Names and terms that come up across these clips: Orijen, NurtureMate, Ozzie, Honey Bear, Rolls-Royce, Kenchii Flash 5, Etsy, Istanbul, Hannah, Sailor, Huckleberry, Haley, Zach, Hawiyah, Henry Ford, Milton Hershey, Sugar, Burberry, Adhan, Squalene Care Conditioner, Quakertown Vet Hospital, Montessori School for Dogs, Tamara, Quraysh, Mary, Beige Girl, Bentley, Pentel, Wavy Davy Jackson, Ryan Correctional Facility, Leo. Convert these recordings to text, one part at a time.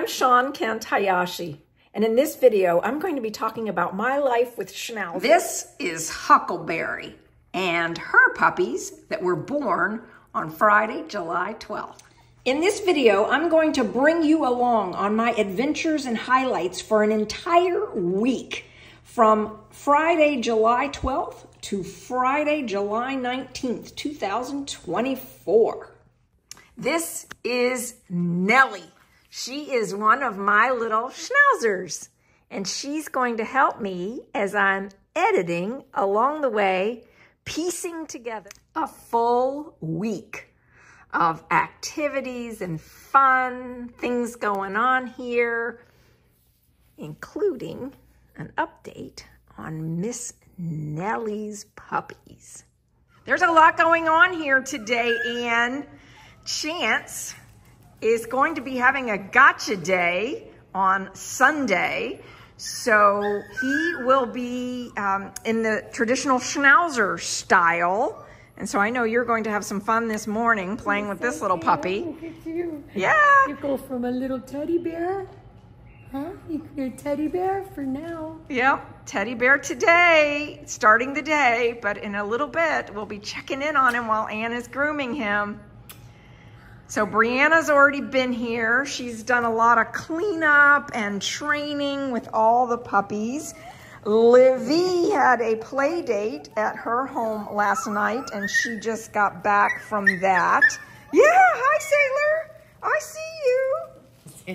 I'm Sean Kantayashi, and in this video, I'm going to be talking about my life with Schnauze. This is Huckleberry and her puppies that were born on Friday, July 12th. In this video, I'm going to bring you along on my adventures and highlights for an entire week, from Friday, July 12th to Friday, July 19th, 2024. This is Nellie. She is one of my little schnauzers, and she's going to help me as I'm editing along the way, piecing together a full week of activities and fun things going on here, including an update on Miss Nellie's puppies. There's a lot going on here today, and Chance is going to be having a gotcha day on Sunday. So he will be in the traditional schnauzer style. And so I know you're going to have some fun this morning playing with this little puppy. Look at you. Yeah. You go from a little teddy bear, huh? You're a teddy bear for now. Yep, teddy bear today, starting the day, but in a little bit, we'll be checking in on him while Ann is grooming him. So Brianna's already been here. She's done a lot of cleanup and training with all the puppies. Livy had a play date at her home last night, and she just got back from that. Yeah, hi, Sailor. I see you.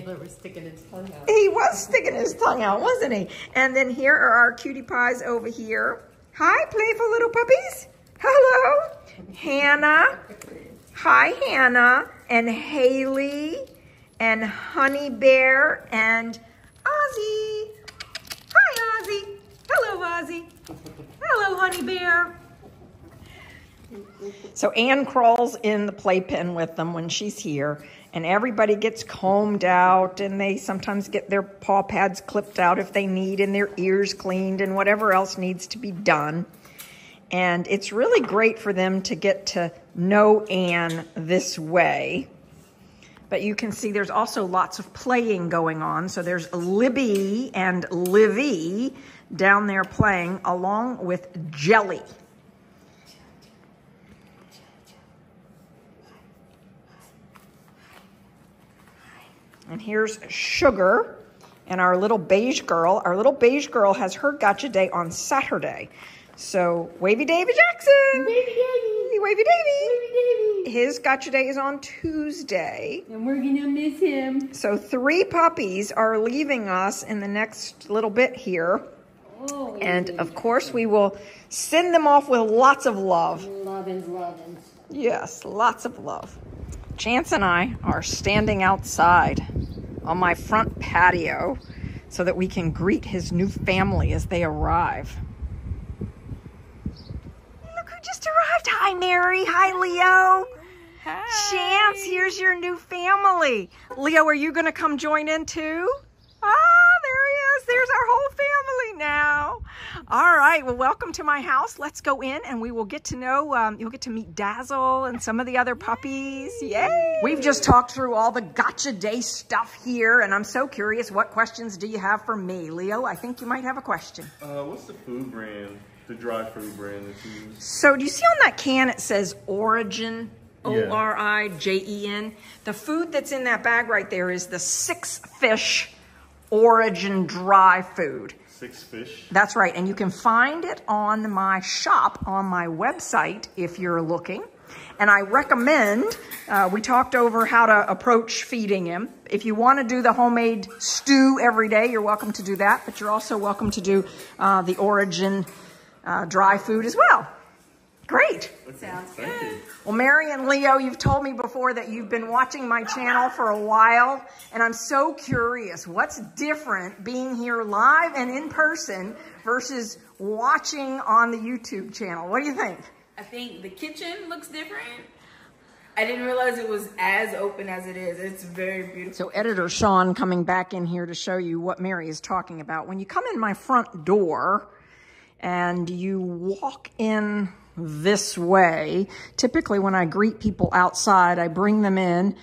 Sailor was sticking his tongue out. He was sticking his tongue out, wasn't he? And then here are our cutie pies over here. Hi, playful little puppies. Hello. Hannah. Hi, Hannah, and Haley, and Honey Bear, and Ozzie. Hi, Ozzie. Hello, Ozzie. Hello, Honey Bear. So Ann crawls in the playpen with them when she's here, and everybody gets combed out, and they sometimes get their paw pads clipped out if they need, and their ears cleaned, and whatever else needs to be done. And it's really great for them to get to know Ann this way. But you can see there's also lots of playing going on. So there's Libby and Livy down there playing along with Jelly. And here's Sugar and our little beige girl. Our little beige girl has her gotcha day on Saturday. So, Wavy Davy Jackson! Wavy Davy! Wavy Davy! Wavy Davy! His gotcha day is on Tuesday. And we're gonna miss him. So, three puppies are leaving us in the next little bit here. Oh, and, of course, we will send them off with lots of love. Lovin'. Yes, lots of love. Chance and I are standing outside on my front patio so that we can greet his new family as they arrive. Just arrived. Hi, Mary. Hi, Leo. Hi. Chance, here's your new family. Leo, are you going to come join in too? Oh, there he is. There's our whole family now. All right. Well, welcome to my house. Let's go in and we will get to know, you'll get to meet Dazzle and some of the other puppies. Yay. We've just talked through all the gotcha day stuff here, and I'm so curious, what questions do you have for me? Leo, I think you might have a question. What's the food brand? The dry-thru brand that you use. So do you see on that can it says Orijen, O-R-I-J-E-N? The food that's in that bag right there is the 6-Fish Orijen dry food. 6-Fish? That's right, and you can find it on my shop, on my website, if you're looking. And I recommend, we talked over how to approach feeding him. If you want to do the homemade stew every day, you're welcome to do that, but you're also welcome to do the Orijen dry food as well. Great. Okay. Sounds good. Thank you. Well, Mary and Leo, you've told me before that you've been watching my channel for a while, and I'm so curious, what's different being here live and in person versus watching on the YouTube channel? What do you think? I think the kitchen looks different. I didn't realize it was as open as it is. It's very beautiful. So Editor Sean coming back in here to show you what Mary is talking about. When you come in my front door, and you walk in this way. Typically when I greet people outside, I bring them in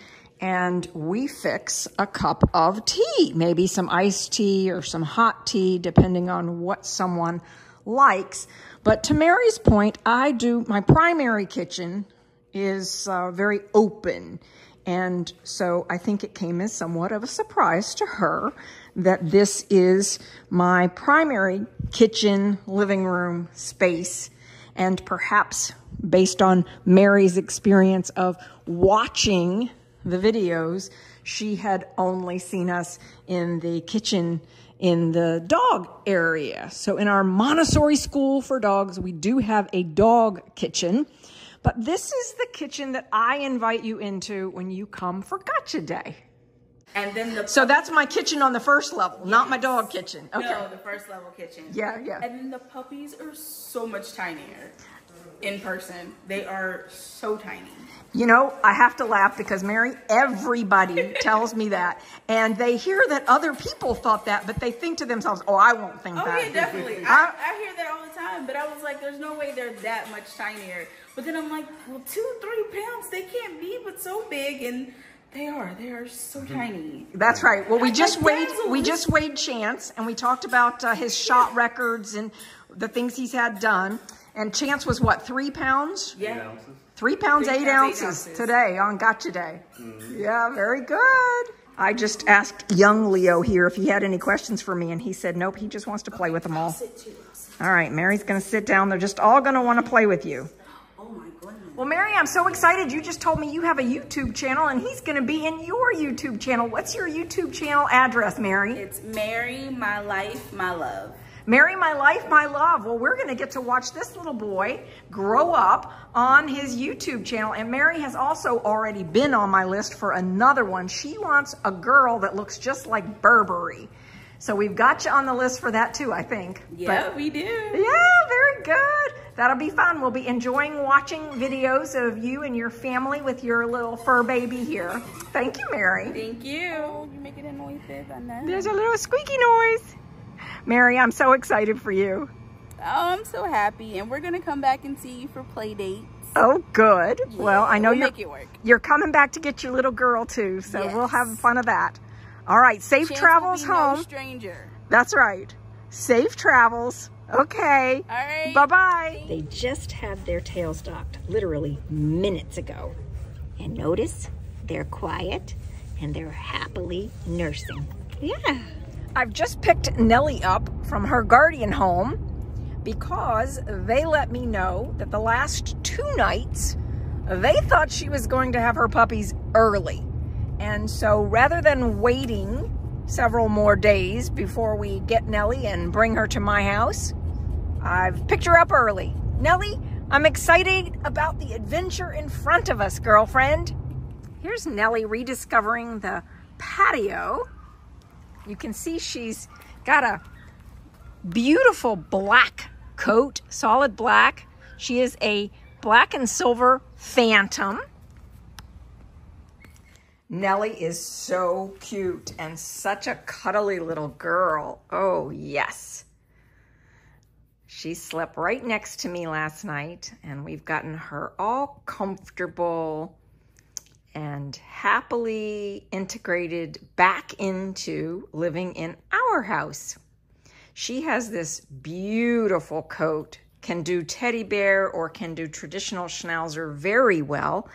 and we fix a cup of tea, maybe some iced tea or some hot tea, depending on what someone likes. But to Mary's point, my primary kitchen is very open. And so I think it came as somewhat of a surprise to her that this is my primary kitchen, living room space. And perhaps based on Mary's experience of watching the videos, she had only seen us in the kitchen in the dog area. So in our Montessori School for Dogs, we do have a dog kitchen. But this is the kitchen that I invite you into when you come for Gotcha Day. And then so that's my kitchen on the first level, yes. Not my dog kitchen. Okay. No, the first level kitchen. Yeah, yeah. And then the puppies are so much tinier in person. They are so tiny. You know, I have to laugh because, Mary, everybody tells me that. And they hear that other people thought that, but they think to themselves, oh, I won't think that. Oh, yeah, definitely. I hear that all the time. But I was like, there's no way they're that much tinier. But then I'm like, well, 2-3 pounds, they can't be but so big. And they are so tiny. That's right. Well, we just weighed Chance, and we talked about his shot records and the things he's had done. And Chance was, what, 3 pounds? Yeah. 3 pounds, 8 ounces today on Gotcha Day. Mm-hmm. Yeah, very good. I just asked young Leo here if he had any questions for me, and he said, nope, he just wants to play with them all. All right, Mary's going to sit down. They're just all going to want to play with you. Oh, my goodness. Well, Mary, I'm so excited. You just told me you have a YouTube channel, and he's going to be in your YouTube channel. What's your YouTube channel address, Mary? It's Mary, My Life, My Love. Mary, My Life, My Love. Well, we're going to get to watch this little boy grow up on his YouTube channel. And Mary has also already been on my list for another one. She wants a girl that looks just like Burberry. So we've got you on the list for that too, I think. Yeah, but we do. Yeah, very good. That'll be fun. We'll be enjoying watching videos of you and your family with your little fur baby here. Thank you, Mary. Thank you. Oh, you're making a noise there, Anna. There's a little squeaky noise. Mary, I'm so excited for you. Oh, I'm so happy. And we're going to come back and see you for play dates. Oh, good. Yeah, well, I know you're coming back to get your little girl, too. So yes. We'll have fun of that. All right. Safe travels home. No stranger. That's right. Safe travels. Okay. All right. Bye-bye. They just had their tails docked literally minutes ago. And notice they're quiet and they're happily nursing. Yeah. I've just picked Nellie up from her guardian home because they let me know that the last 2 nights, they thought she was going to have her puppies early. And so rather than waiting several more days before we get Nellie and bring her to my house, I've picked her up early. Nellie, I'm excited about the adventure in front of us, girlfriend. Here's Nellie rediscovering the patio. You can see she's got a beautiful black coat, solid black. She is a black and silver phantom. Nellie is so cute and such a cuddly little girl. Oh, yes. She slept right next to me last night, and we've gotten her all comfortable and happily integrated back into living in our house. She has this beautiful coat, can do teddy bear or can do traditional Schnauzer very well,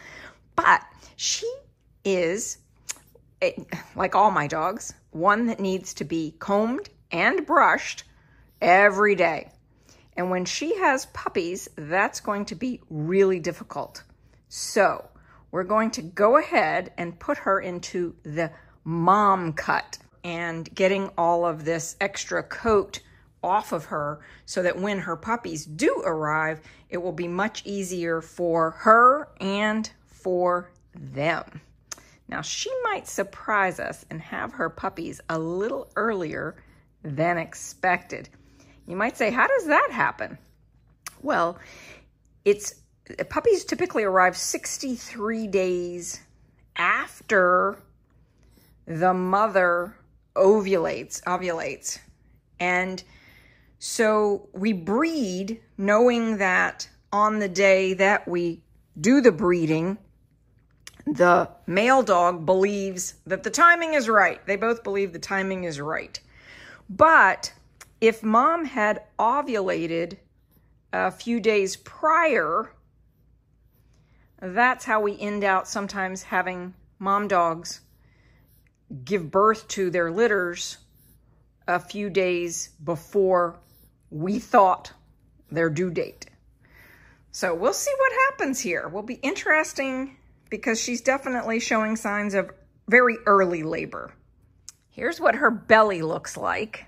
but she is, like all my dogs, one that needs to be combed and brushed every day. And when she has puppies, that's going to be really difficult. So we're going to go ahead and put her into the mom cut and getting all of this extra coat off of her so that when her puppies do arrive, it will be much easier for her and for them. Now, she might surprise us and have her puppies a little earlier than expected. You might say, how does that happen? Well, puppies typically arrive 63 days after the mother ovulates. And so we breed knowing that on the day that we do the breeding, The male dog believes that the timing is right. They both believe the timing is right. But if mom had ovulated a few days prior, that's how we end out sometimes having mom dogs give birth to their litters a few days before we thought their due date. So we'll see what happens here. Will be interesting because she's definitely showing signs of very early labor. Here's what her belly looks like.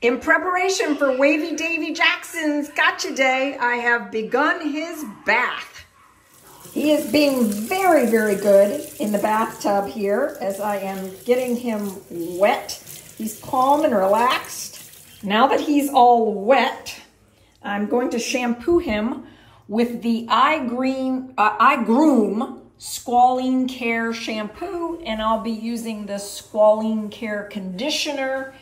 In preparation for Wavy Davy Jackson's Gotcha Day, I have begun his bath. He is being very, very good in the bathtub here as I am getting him wet. He's calm and relaxed. Now that he's all wet, I'm going to shampoo him with the Eye Groom Squalene Care Shampoo, and I'll be using the Squalene Care Conditioner.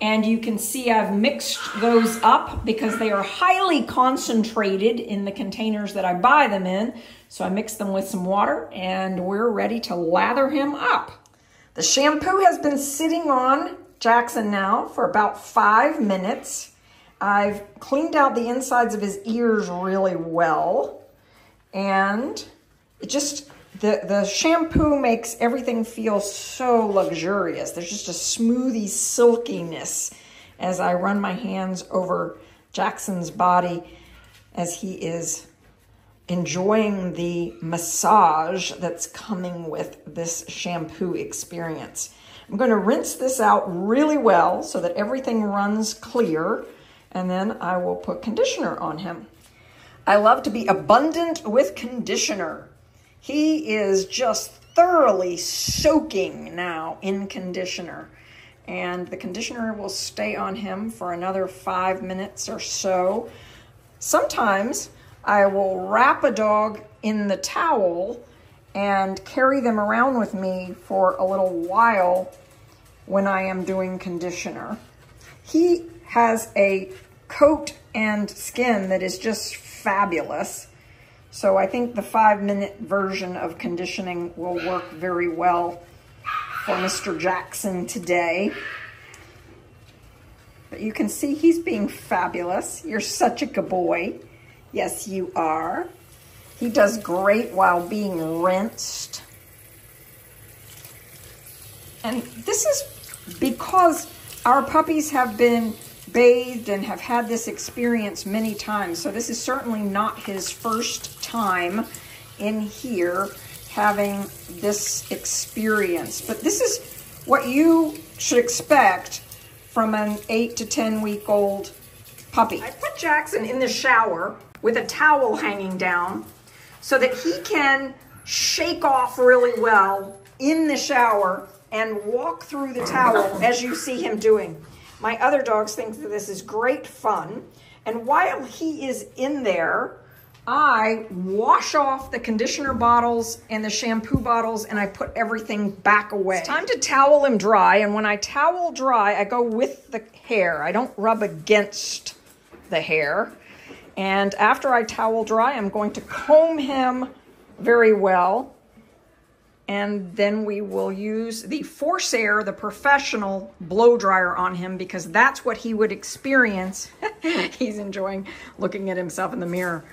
And you can see I've mixed those up because they are highly concentrated in the containers that I buy them in. So I mix them with some water and we're ready to lather him up. The shampoo has been sitting on Jackson now for about 5 minutes. I've cleaned out the insides of his ears really well. And it just, the shampoo makes everything feel so luxurious. There's just a smoothie silkiness as I run my hands over Jackson's body as he is enjoying the massage that's coming with this shampoo experience. I'm going to rinse this out really well so that everything runs clear, and then I will put conditioner on him. I love to be abundant with conditioner. He is just thoroughly soaking now in conditioner, and the conditioner will stay on him for another 5 minutes or so. Sometimes I will wrap a dog in the towel and carry them around with me for a little while when I am doing conditioner. He has a coat and skin that is just fabulous. So I think the 5-minute version of conditioning will work very well for Mr. Jackson today. But you can see he's being fabulous. You're such a good boy. Yes, you are. He does great while being rinsed. And this is because our puppies have been bathed and have had this experience many times. So this is certainly not his first time in here having this experience. But this is what you should expect from an 8 to 10-week-old puppy. I put Jackson in the shower with a towel hanging down so that he can shake off really well in the shower and walk through the towel as you see him doing. My other dogs think that this is great fun. And while he is in there, I wash off the conditioner bottles and the shampoo bottles and I put everything back away. It's time to towel him dry. And when I towel dry, I go with the hair. I don't rub against the hair. And after I towel dry, I'm going to comb him very well. And then we will use the Force Air, the professional blow dryer on him, because that's what he would experience. He's enjoying looking at himself in the mirror.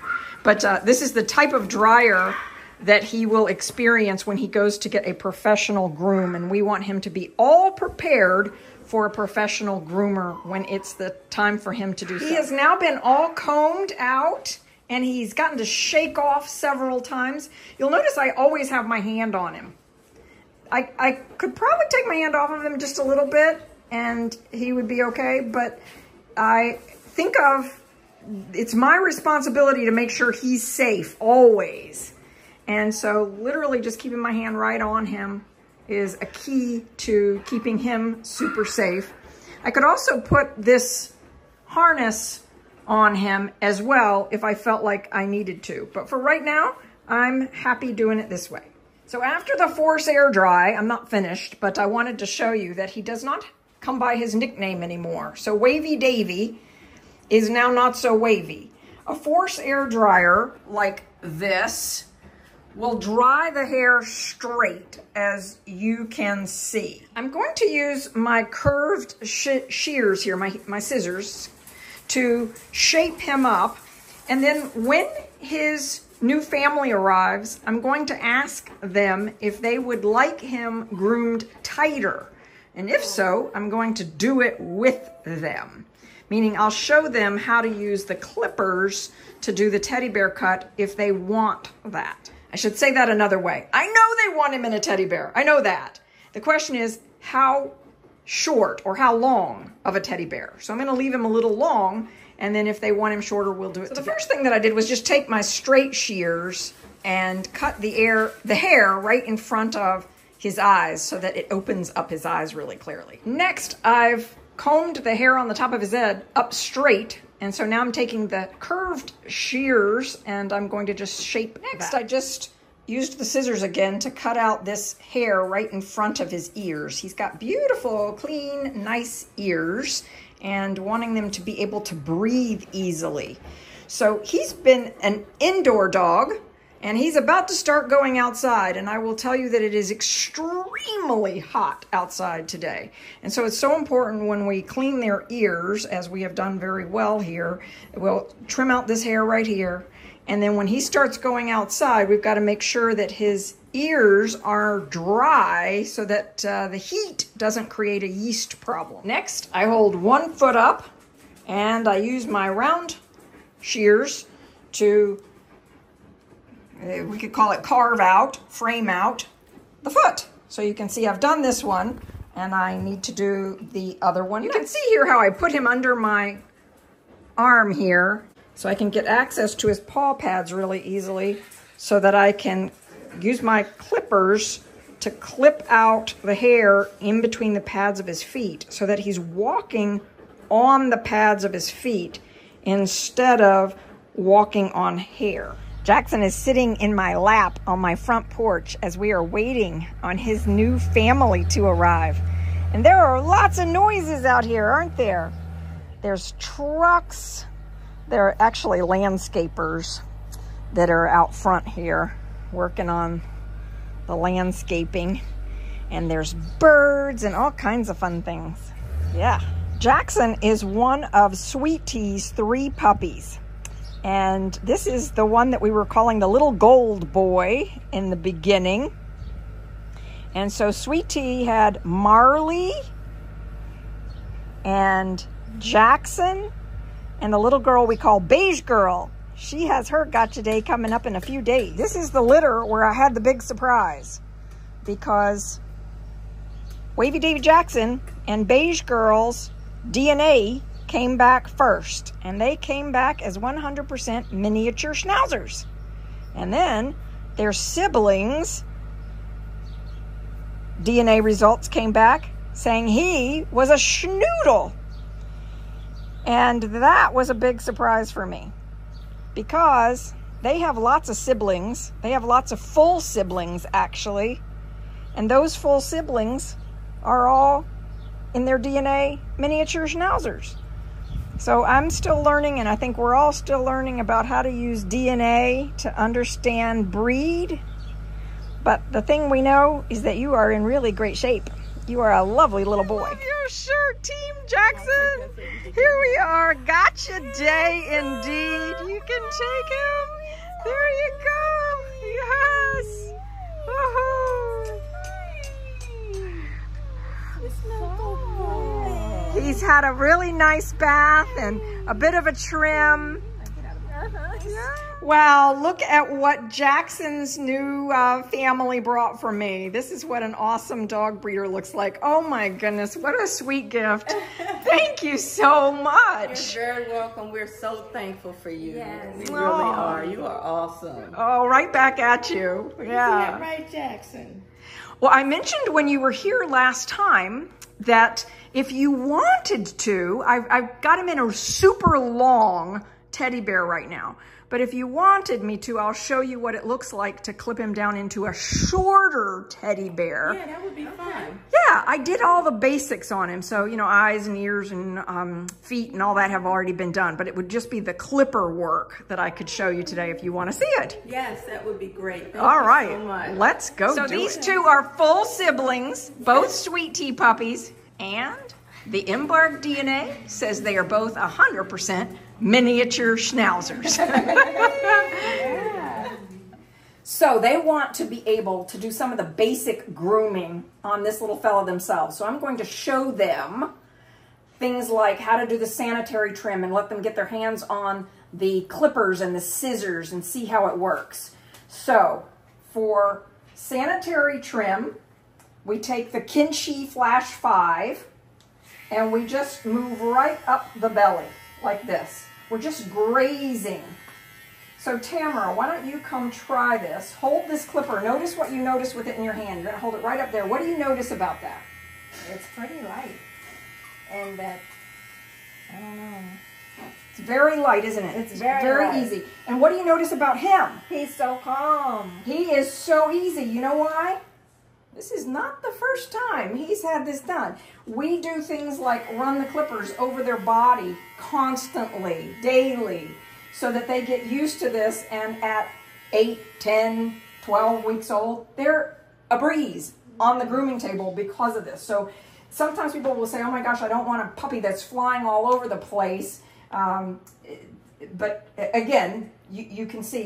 But this is the type of dryer that he will experience when he goes to get a professional groom. And we want him to be all prepared for a professional groomer when it's the time for him to do so. He has now been all combed out, and he's gotten to shake off several times. You'll notice I always have my hand on him. I could probably take my hand off of him just a little bit and he would be okay, but I think it's my responsibility to make sure he's safe always. And so literally just keeping my hand right on him is a key to keeping him super safe. I could also put this harness on him as well if I felt like I needed to. But for right now, I'm happy doing it this way. So after the Force Air dry, I'm not finished, but I wanted to show you that he does not come by his nickname anymore. So Wavy Davy is now not so wavy. A Force Air dryer like this will dry the hair straight, as you can see. I'm going to use my curved shears here, my scissors, to shape him up. And then when his new family arrives, I'm going to ask them if they would like him groomed tighter. And if so, I'm going to do it with them. Meaning I'll show them how to use the clippers to do the teddy bear cut if they want that. I should say that another way. I know they want him in a teddy bear. I know that. The question is how short or how long of a teddy bear. So I'm going to leave him a little long, and then if they want him shorter, we'll do it. So the first thing that I did was just take my straight shears and cut the hair right in front of his eyes so that it opens up his eyes really clearly. Next, I've combed the hair on the top of his head up straight, and so now I'm taking the curved shears and I'm going to just shape next. I just used the scissors again to cut out this hair right in front of his ears. He's got beautiful, clean, nice ears, and wanting them to be able to breathe easily. So he's been an indoor dog and he's about to start going outside, and I will tell you that it is extremely hot outside today. And so it's so important when we clean their ears, as we have done very well here, we'll trim out this hair right here. And then when he starts going outside, we've got to make sure that his ears are dry so that the heat doesn't create a yeast problem. Next, I hold one foot up and I use my round shears to we could call it carve out, frame out the foot. So you can see I've done this one and I need to do the other one. You can see here how I put him under my arm here so I can get access to his paw pads really easily so that I can use my clippers to clip out the hair in between the pads of his feet so that he's walking on the pads of his feet instead of walking on hair. Jackson is sitting in my lap on my front porch as we are waiting on his new family to arrive. And there are lots of noises out here, aren't there? There's trucks. There are actually landscapers that are out front here working on the landscaping. And there's birds and all kinds of fun things. Yeah. Jackson is one of Sweet Tea's 3 puppies. And this is the one that we were calling the little gold boy in the beginning. And so Sweet Tea had Marley and Jackson and the little girl we call Beige Girl. She has her gotcha day coming up in a few days. This is the litter where I had the big surprise because Wavy Davy Jackson and Beige Girl's DNA came back first, and they came back as 100% miniature Schnauzers. And then their siblings' DNA results came back saying he was a Schnoodle. And that was a big surprise for me because they have lots of siblings. They have lots of full siblings, actually. And those full siblings are all in their DNA miniature Schnauzers. So I'm still learning, and I think we're all still learning about how to use DNA to understand breed. But the thing we know is that you are in really great shape. You are a lovely little boy. I love your shirt, Team Jackson. Here we are. Gotcha day indeed. You can take him. There you go. Yes. Woohoo. He's had a really nice bath and a bit of a trim. Wow, look at what Jackson's new family brought for me. This is what an awesome dog breeder looks like. Oh my goodness, what a sweet gift. Thank you so much. You're very welcome. We're so thankful for you. Yes. We really are. You are awesome. Oh, right back at you. Yeah. Isn't that right, Jackson? Well, I mentioned when you were here last time that if you wanted to, I've got him in a super long teddy bear right now, But if you wanted me to, I'll show you what it looks like to clip him down into a shorter teddy bear. Yeah, that would be fun. Yeah, I did all the basics on him. So, you know, eyes and ears and feet and all that have already been done. But it would just be the clipper work that I could show you today if you want to see it. Yes, that would be great. Thank all right, so much. Let's go so do these it. Two are full siblings, both sweet tea puppies, and the Embark DNA says they are both 100% miniature schnauzers. Yeah. So they want to be able to do some of the basic grooming on this little fella themselves. So I'm going to show them things like how to do the sanitary trim and let them get their hands on the clippers and the scissors and see how it works. So for sanitary trim, we take the Kenchii Flash 5 and we just move right up the belly like this. We're just grazing. So Tamara, why don't you come try this? Hold this clipper. Notice what you notice with it in your hand. You're gonna hold it right up there. What do you notice about that? It's pretty light. And that, I don't know. It's very light, isn't it? It's very easy. And what do you notice about him? He's so calm. He is so easy. You know why? This is not the first time he's had this done. We do things like run the clippers over their body constantly, daily, so that they get used to this, and at 8, 10, 12 weeks old, they're a breeze on the grooming table because of this. So sometimes people will say, oh my gosh, I don't want a puppy that's flying all over the place. But again, you can see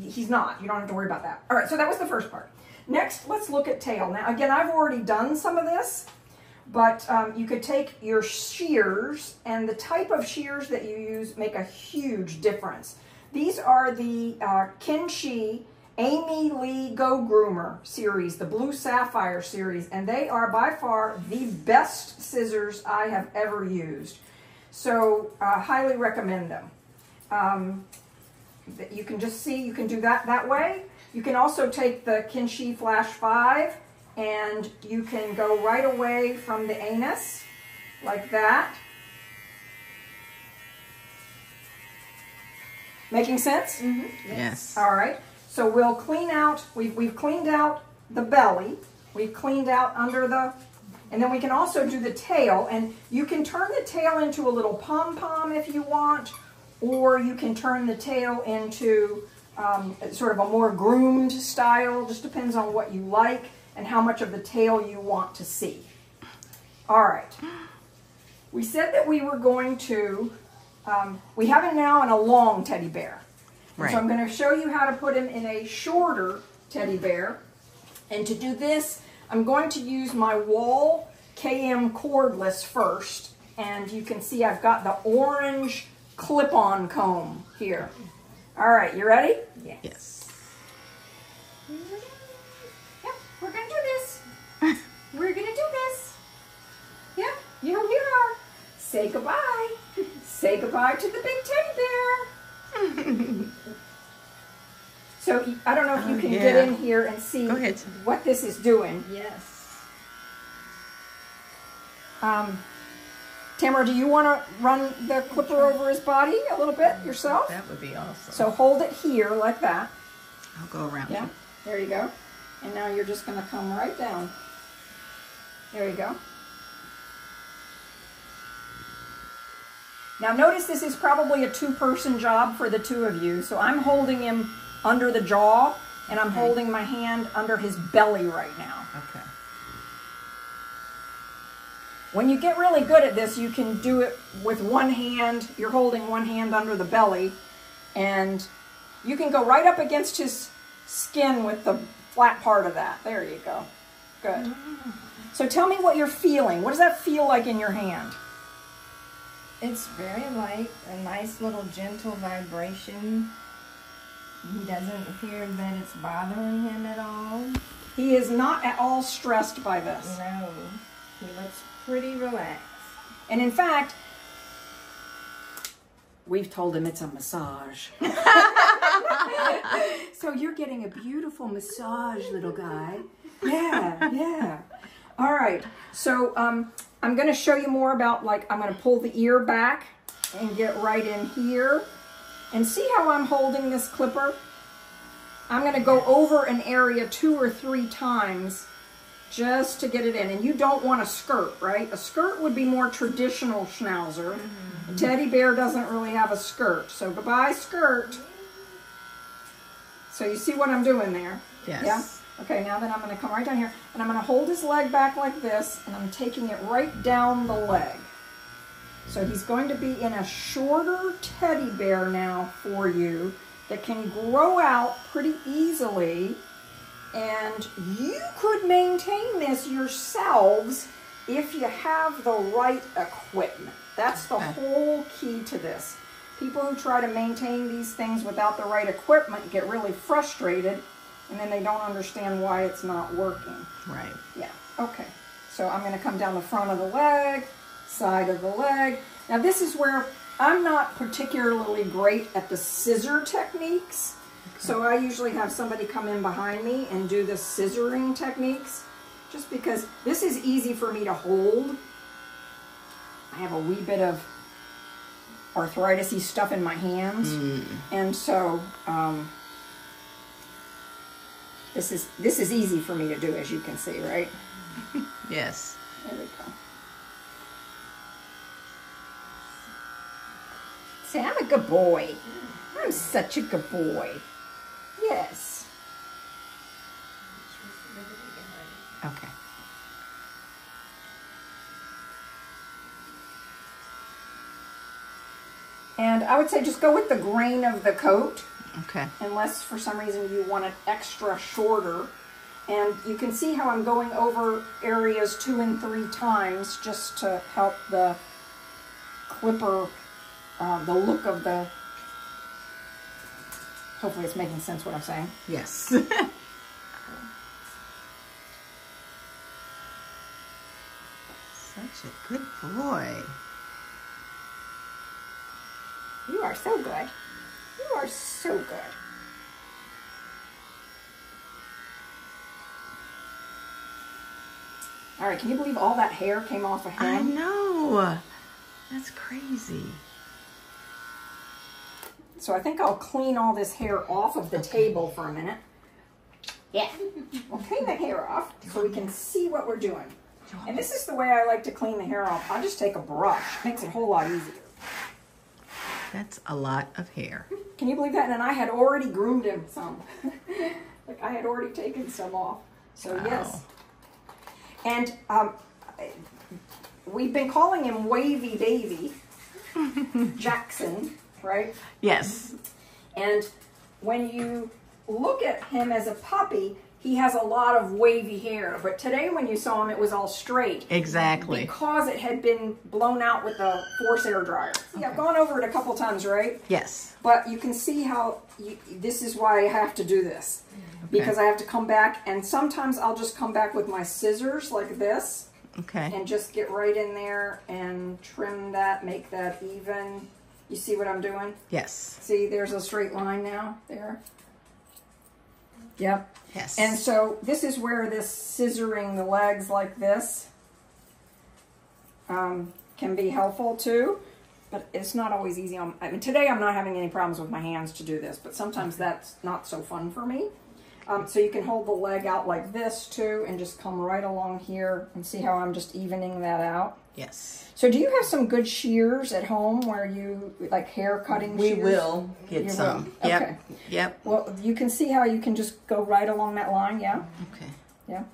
he's not. You don't have to worry about that. All right, so that was the first part. Next, let's look at tail. Now, again, I've already done some of this, but you could take your shears, and the type of shears that you use make a huge difference. These are the Kenchii Amy Lee Go Groomer series, the Blue Sapphire series, and they are by far the best scissors I have ever used. So I highly recommend them. You can just see, you can do that way. You can also take the Kenchii Flash 5 and you can go right away from the anus like that. Making sense? Mm-hmm. Yes. All right. So we'll clean out, we've cleaned out the belly, we've cleaned out under the, and then we can also do the tail, and you can turn the tail into a little pom-pom if you want, or you can turn the tail into sort of a more groomed style. Just depends on what you like and how much of the tail you want to see. All right. We said that we were going to, we have it now in a long teddy bear. Right. So I'm going to show you how to put him in a shorter teddy bear. And to do this, I'm going to use my Wall KM cordless first. And you can see I've got the orange clip-on comb here. All right, you ready? Yes. Yep, we're gonna do this. We're gonna do this. Yep, here we are. Say goodbye. Say goodbye to the big teddy bear. So I don't know if you can get in here and see what this is doing. Yes. Tamara, do you want to run the clipper over his body a little bit yourself? That would be awesome. So hold it here like that. I'll go around. Yeah, there you go. And now you're just going to come right down. There you go. Now notice this is probably a two-person job for the two of you. So I'm holding him under the jaw, and I'm holding my hand under his belly right now. Okay. When you get really good at this, you can do it with one hand. You're holding one hand under the belly, and you can go right up against his skin with the flat part of that. There you go. Good. So tell me what you're feeling. What does that feel like in your hand? It's very light, a nice little gentle vibration. He doesn't appear that it's bothering him at all. He is not at all stressed by this. No. He looks pretty relaxed. And in fact, we've told him it's a massage. So you're getting a beautiful massage, little guy. Yeah, yeah. All right. So I'm going to show you more about, like, I'm going to pull the ear back and get right in here. And see how I'm holding this clipper? I'm going to go over an area 2 or 3 times just to get it in. And you don't want a skirt, right? A skirt would be more traditional Schnauzer. Mm-hmm. A teddy bear doesn't really have a skirt. So goodbye, skirt. So you see what I'm doing there? Yes. Yeah? Okay, now then I'm going to come right down here, and I'm going to hold his leg back like this, and I'm taking it right down the leg. So he's going to be in a shorter teddy bear now for you that can grow out pretty easily, and you could maintain this yourselves if you have the right equipment. That's the whole key to this. People who try to maintain these things without the right equipment get really frustrated, and then they don't understand why it's not working. Right. Yeah, okay. So I'm gonna come down the front of the leg, side of the leg. Now this is where I'm not particularly great at the scissor techniques. Okay. So I usually have somebody come in behind me and do the scissoring techniques, just because this is easy for me to hold. I have a wee bit of arthritis-y stuff in my hands. Mm. And so, this is easy for me to do, as you can see, right? Yes. There we go. See, I'm a good boy. I'm such a good boy. Yes. Okay. And I would say just go with the grain of the coat. Okay. Unless for some reason you want it extra shorter. And you can see how I'm going over areas 2 and 3 times just to help the clipper, the look of the... Hopefully it's making sense what I'm saying. Yes. Such a good boy. You are so good. You are so good. All right, can you believe all that hair came off of him? I know. That's crazy. So I think I'll clean all this hair off of the table for a minute. Yeah. We'll clean the hair off so we can see what we're doing. And this is the way I like to clean the hair off. I'll just take a brush. It makes it a whole lot easier. That's a lot of hair. Can you believe that? And I had already groomed him some. Like I had already taken some off. So wow. Yes. And we've been calling him Wavy Davy Jackson, right? Yes. And when you look at him as a puppy, he has a lot of wavy hair. But today when you saw him, it was all straight. Exactly. Because it had been blown out with the force air dryer. Okay. Yeah, I've gone over it a couple times, right? Yes. But you can see how, this is why I have to do this. Okay. Because I have to come back, and sometimes I'll just come back with my scissors like this. Okay. And just get right in there and trim that, make that even. You see what I'm doing? Yes. See, there's a straight line now there. Yep. Yes. And so this is where this scissoring the legs like this can be helpful too, but it's not always easy. I mean, today I'm not having any problems with my hands to do this, but sometimes that's not so fun for me. So you can hold the leg out like this too and just come right along here and see how I'm just evening that out. Yes. So do you have some good shears at home where you, like hair cutting shears? We will get some. Yep. Okay. Yep. Well, you can see how you can just go right along that line, yeah? Okay. Yeah.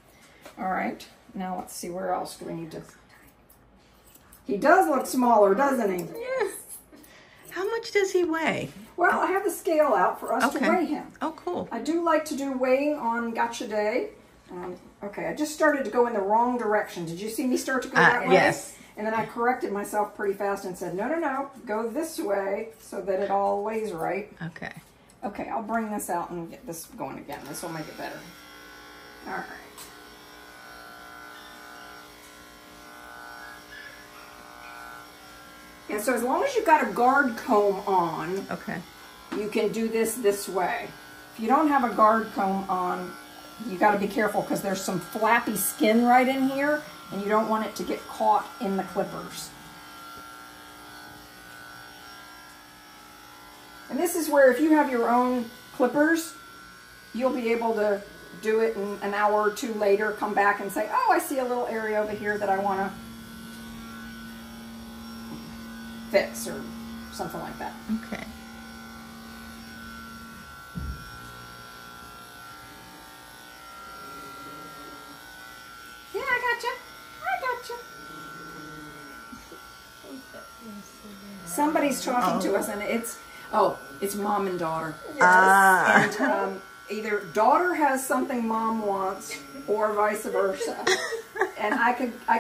All right. Now let's see, where else do we need to... He does look smaller, doesn't he? Yes. How much does he weigh? Well, I have the scale out for us to weigh him. Oh, cool. I do like to do weighing on Gotcha Day. Okay, I just started to go in the wrong direction. Did you see me start to go that way? Yes. And then I corrected myself pretty fast and said, no, no, no, go this way so that it all weighs right. Okay. Okay, I'll bring this out and get this going again. This will make it better. All right. And so as long as you've got a guard comb on, okay, you can do this way. If you don't have a guard comb on, you got to be careful because there's some flappy skin right in here, and you don't want it to get caught in the clippers. And this is where if you have your own clippers, you'll be able to do it in an hour or two later, come back and say, oh, I see a little area over here that I want to fix or something like that. Okay. Yeah, I gotcha. I gotcha. Somebody's talking to us, and it's mom and daughter. Yes. And either daughter has something mom wants, or vice versa. And I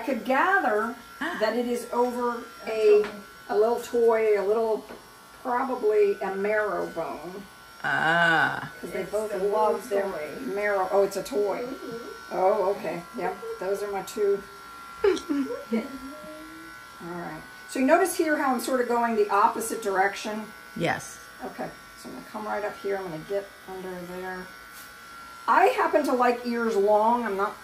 could gather that it is over a little toy, a little, probably a marrow bone. Ah. Because they both love their marrow. Oh, it's a toy. Mm-hmm. Oh, okay. Yep. Those are my two. All right. So you notice here how I'm sort of going the opposite direction? Yes. Okay, so I'm going to come right up here. I'm going to get under there. I happen to like ears long. I'm not,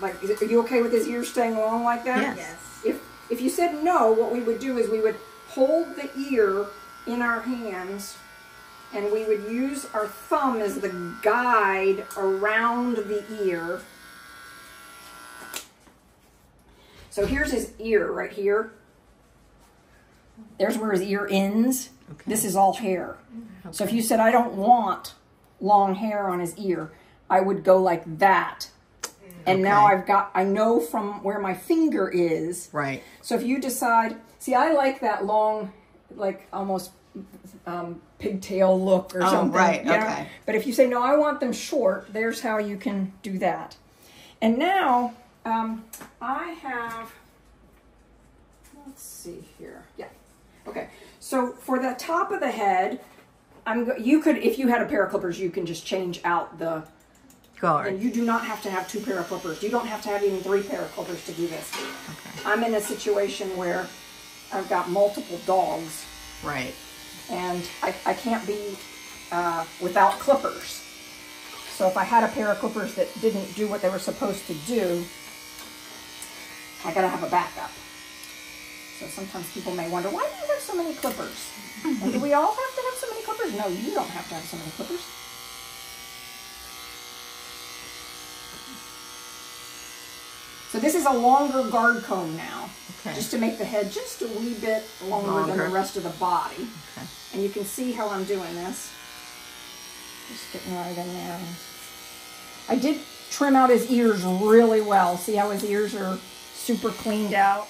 like, are you okay with his ears staying long like that? Yes. Yes. If you said no, what we would do is we would hold the ear in our hands, and we would use our thumb as the guide around the ear. So here's his ear right here. There's where his ear ends. Okay. This is all hair. Okay. So if you said, I don't want long hair on his ear, I would go like that. And okay. Now I've got, I know from where my finger is. Right. So if you decide, see, I like that long, like almost pigtail look or something. Right, okay. Know? But if you say, no, I want them short, there's how you can do that. And now I have, let's see here. Yeah. Okay. So for the top of the head, you could, if you had a pair of clippers, you can just change out the color. And you do not have to have two pair of clippers. You don't have to have even three pair of clippers to do this. Okay. I'm in a situation where I've got multiple dogs. Right. And I can't be without clippers. So if I had a pair of clippers that didn't do what they were supposed to do, I got to have a backup. So sometimes people may wonder, why do you have so many clippers? Well, do we all have to have so many clippers? No, you don't have to have so many clippers. So this is a longer guard comb now, okay, just to make the head just a wee bit longer than the rest of the body. Okay. And you can see how I'm doing this. Just getting right in there. I did trim out his ears really well. See how his ears are super cleaned out?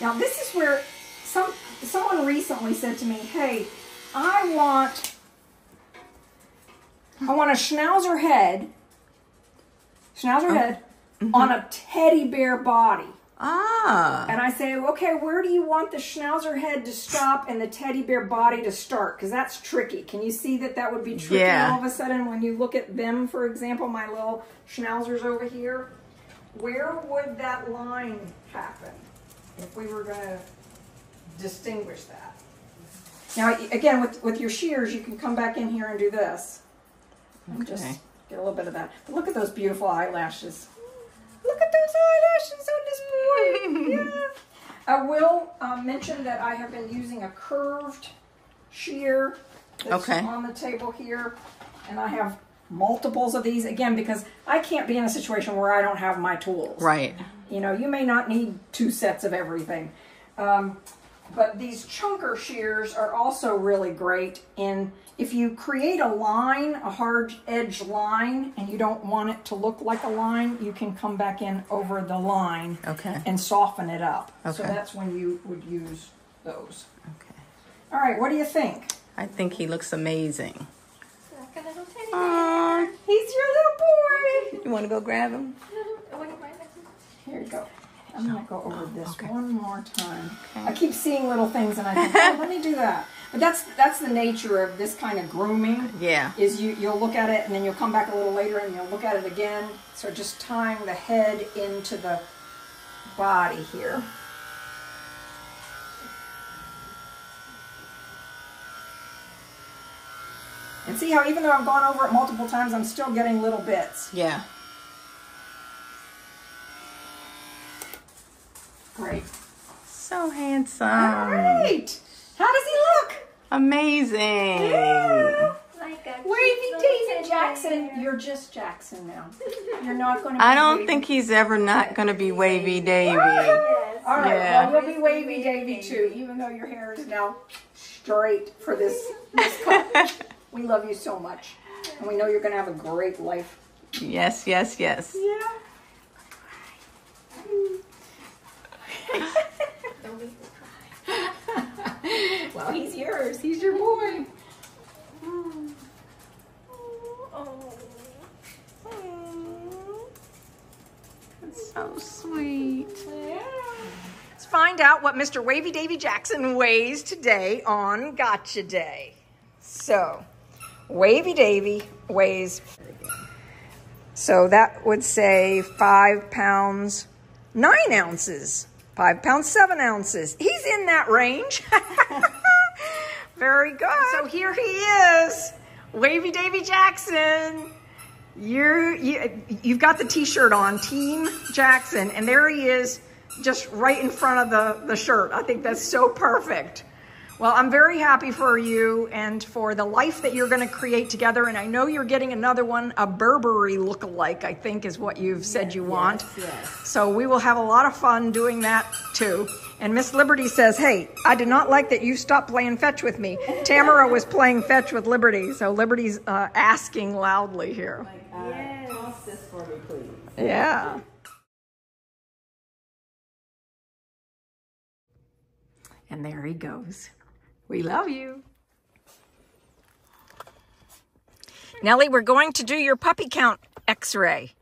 Now, this is where someone recently said to me, hey, I want a Schnauzer head, on a teddy bear body. Ah. And I say, okay, where do you want the Schnauzer head to stop and the teddy bear body to start? Because that's tricky. Can you see that that would be tricky all of a sudden when you look at them, for example, my little Schnauzers over here? Where would that line happen if we were going to distinguish that? Now, again, with your shears, you can come back in here and do this. Okay. And just get a little bit of that. But look at those beautiful eyelashes. Look at those eyelashes on this boy. Yeah. I will mention that I have been using a curved shear that's on the table here. And I have multiples of these, again, because I can't be in a situation where I don't have my tools. Right. You know, you may not need two sets of everything. But these chunker shears are also really great. And if you create a line, a hard edge line, and you don't want it to look like a line, you can come back in over the line and soften it up. Okay. So that's when you would use those. Okay. All right, what do you think? I think he looks amazing. Like a little teddy bear. He's your little boy. You want to go grab him? Here you go. I'm going to go over this one more time. Okay. I keep seeing little things and I think, oh, let me do that. But that's the nature of this kind of grooming. Yeah. Is you'll look at it and then you'll come back a little later and you'll look at it again. So just tying the head into the body here. And see how even though I've gone over it multiple times, I'm still getting little bits. Yeah. so handsome. All right. How does he look? Amazing. Yeah. Like a Wavy Davy Jackson. You're just Jackson now. You're not going to be I don't think he's ever not going to be Wavy Davy. Yes. All right. Yeah. Well, you'll be Wavy Davy too, even though your hair is now straight for this cut. We love you so much. And we know you're going to have a great life. Yes, yes, yes. Yeah. Well, he's yours. He's your boy. That's so sweet. Yeah. Let's find out what Mr. Wavy Davy Jackson weighs today on Gotcha Day. So, Wavy Davy weighs... So that would say 5 pounds, 9 ounces. 5 pounds, 7 ounces. He's in that range. Very good. So here he is, Wavy Davy Jackson. You've got the T-shirt on, Team Jackson, and there he is, just right in front of the shirt. I think that's so perfect. Well, I'm very happy for you and for the life that you're going to create together. And I know you're getting another one, a Burberry lookalike, I think is what you've said you want. Yes. So we will have a lot of fun doing that too. And Miss Liberty says, hey, I did not like that you stopped playing fetch with me. Tamara was playing fetch with Liberty. So Liberty's asking loudly here. Oh yes. Toss this for me, please. Yeah. And there he goes. We love you. Nellie, we're going to do your puppy count x-ray.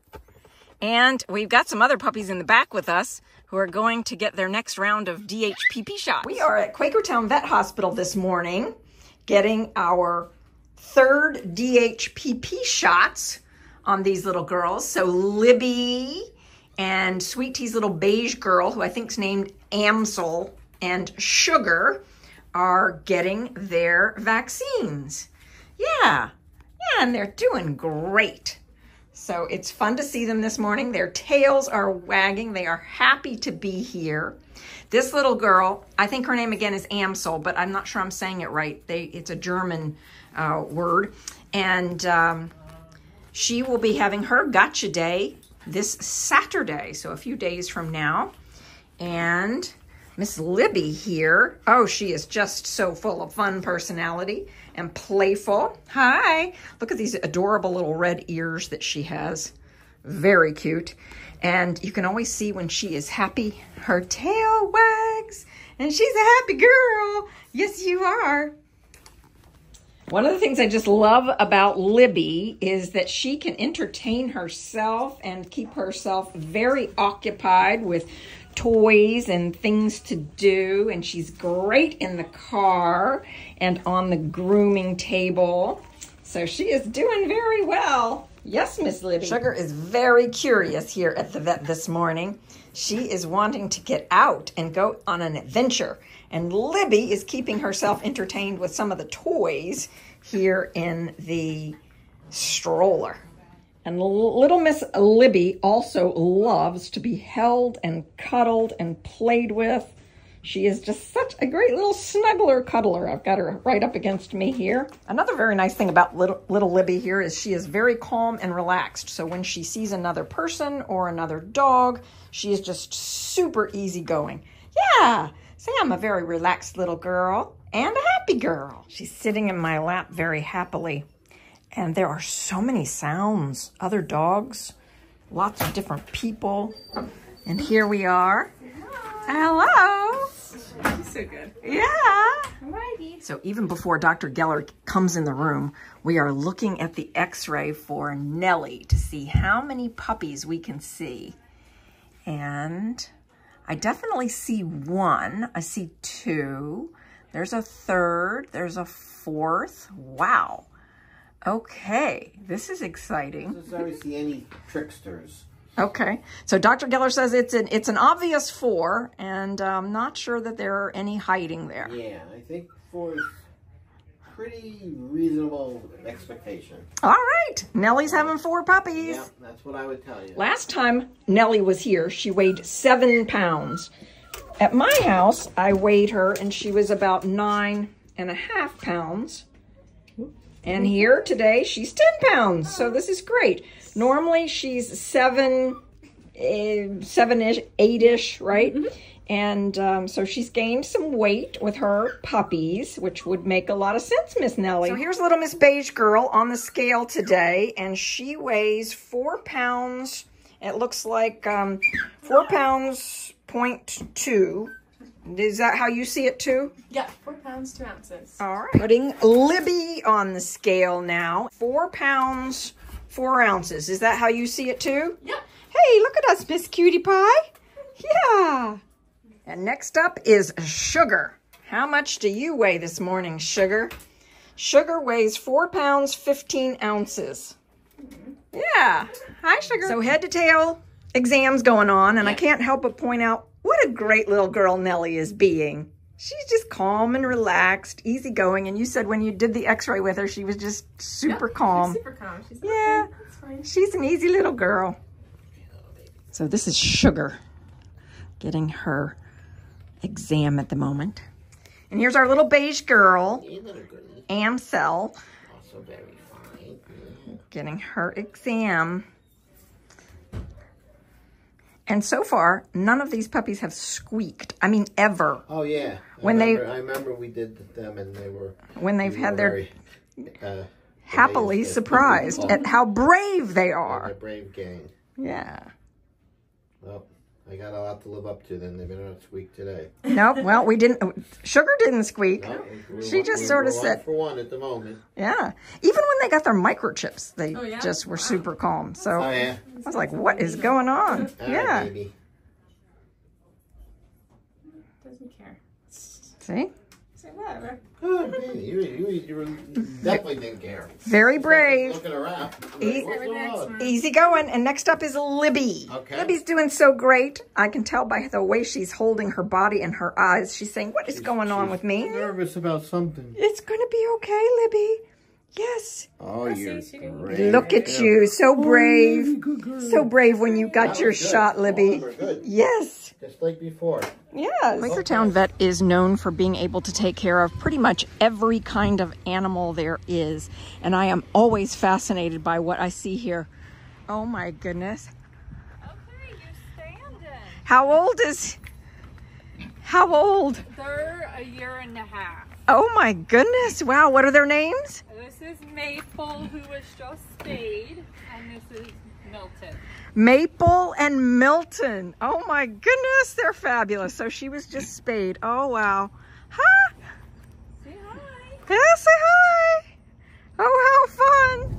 And we've got some other puppies in the back with us who are going to get their next round of DHPP shots. We are at Quakertown Vet Hospital this morning getting our third DHPP shots on these little girls. So Libby and Sweet Tea's little beige girl, who I think is named Amsel, and Sugar are getting their vaccines. Yeah, and they're doing great. So it's fun to see them this morning. Their tails are wagging. They are happy to be here. This little girl, I think her name again is Amsel, but I'm not sure I'm saying it right. It's a German word. And she will be having her Gotcha Day this Saturday, so a few days from now. And Miss Libby here. Oh, she is just so full of fun personality and playful. Hi. Look at these adorable little red ears that she has. Very cute. And you can always see when she is happy, her tail wags. And she's a happy girl. Yes, you are. One of the things I just love about Libby is that she can entertain herself and keep herself very occupied with toys and things to do, and she's great in the car and on the grooming table. So she is doing very well. Yes, Miss Libby. Sugar is very curious here at the vet this morning. She is wanting to get out and go on an adventure, and Libby is keeping herself entertained with some of the toys here in the stroller. And little Miss Libby also loves to be held and cuddled and played with. She is just such a great little snuggler cuddler. I've got her right up against me here. Another very nice thing about little Libby here is she is very calm and relaxed. So when she sees another person or another dog, she is just super easygoing. Yeah, say I'm a very relaxed little girl and a happy girl. She's sitting in my lap very happily. And there are so many sounds, other dogs, lots of different people. And here we are. Hello. Hello. So good. Yeah. Alrighty. So even before Dr. Geller comes in the room, we are looking at the x-ray for Nellie to see how many puppies we can see. And I definitely see one. I see two. There's a third. There's a fourth. Wow. Okay, this is exciting. I don't see any tricksters. Okay, so Dr. Geller says it's an obvious four, and I'm not sure that there are any hiding there. Yeah, I think four is pretty reasonable expectation. All right, Nellie's having four puppies. Yeah, that's what I would tell you. Last time Nellie was here, she weighed 7 pounds. At my house, I weighed her and she was about 9.5 pounds. And here today, she's 10 pounds. So this is great. Normally she's seven-ish, eight-ish, right? Mm-hmm. And so she's gained some weight with her puppies, which would make a lot of sense, Miss Nellie. So here's little Miss Beige Girl on the scale today, and she weighs 4 pounds. It looks like 4.2 pounds. Is that how you see it too? Yeah, 4 pounds, 2 ounces. All right. Putting Libby on the scale now. 4 pounds, 4 ounces. Is that how you see it too? Yeah. Hey, look at us, Miss Cutie Pie. Yeah. And next up is Sugar. How much do you weigh this morning, Sugar? Sugar weighs 4 pounds, 15 ounces. Mm-hmm. Yeah. Hi, Sugar. So head to tail exam's going on, and yeah. I can't help but point out what a great little girl Nellie is being. She's just calm and relaxed, easygoing. And you said when you did the x-ray with her, she was just super calm. Super calm. She's like, yeah. Okay, that's fine. She's an easy little girl. So this is Sugar getting her exam at the moment. And here's our little Beige Girl, Amsel, also very fine. Getting her exam. And so far, none of these puppies have squeaked. I mean, ever. Oh yeah. I remember we did them, and they were happily surprised at how brave they are. A brave gang. Yeah. Well, I got a lot to live up to then. They better not squeak today. Nope. Well, we didn't. Sugar didn't squeak. No, she just sort of said. For one at the moment. Yeah. Even when they got their microchips, they just were super calm. So I was like, "What is going on?" Yeah. Baby. Doesn't care. See? Say whatever. Oh, baby, you definitely didn't care. Very brave. Looking around. Easy going. And next up is Libby. Okay. Libby's doing so great. I can tell by the way she's holding her body and her eyes. She's saying, what is going on with me? Nervous about something. It's going to be okay, Libby. Yes. Oh, you're brave. Look at you. So brave. So brave when you got your shot, Libby. Yes. Just like before. Yes. Quakertown Vet is known for being able to take care of pretty much every kind of animal there is. And I am always fascinated by what I see here. Oh, my goodness. Okay, you're standing. How old? They're 1.5 years. Oh my goodness, wow, what are their names? This is Maple, who was just spayed, and this is Milton. Maple and Milton. Oh my goodness, they're fabulous. So she was just spayed. Oh wow. Hi. Say hi. Yeah, say hi. Oh, how fun.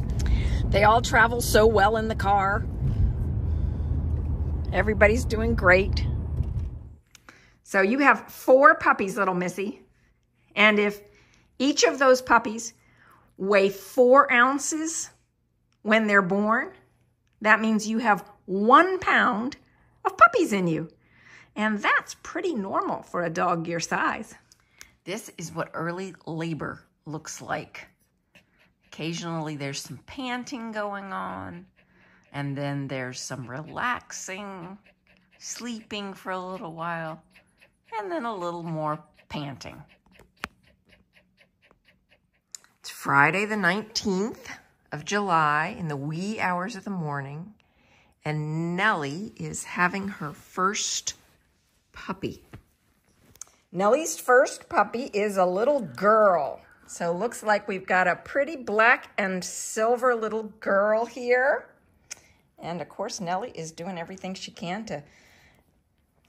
They all travel so well in the car. Everybody's doing great. So you have 4 puppies, little Missy. And if each of those puppies weigh 4 ounces when they're born, that means you have 1 pound of puppies in you. And that's pretty normal for a dog your size. This is what early labor looks like. Occasionally there's some panting going on, and then there's some relaxing, sleeping for a little while, and then a little more panting. Friday the 19th of July in the wee hours of the morning, and Nellie is having her first puppy. Nellie's first puppy is a little girl. So looks like we've got a pretty black and silver little girl here. And of course Nellie is doing everything she can to